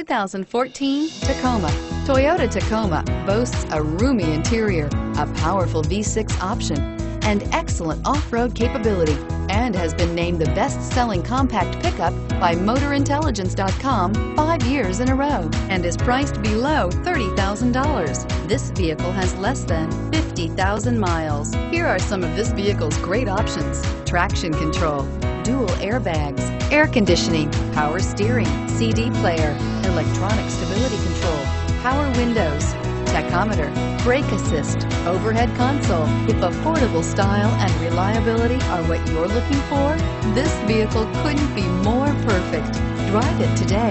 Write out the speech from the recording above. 2014 Tacoma. Toyota Tacoma boasts a roomy interior, a powerful V6 option, and excellent off-road capability, and has been named the best-selling compact pickup by MotorIntelligence.com 5 years in a row, and is priced below $30,000. This vehicle has less than 50,000 miles. Here are some of this vehicle's great options: traction control, dual airbags, air conditioning, power steering, CD player, electronic stability control, power windows, tachometer, brake assist, overhead console. If affordable style and reliability are what you're looking for, this vehicle couldn't be more perfect. Drive it today.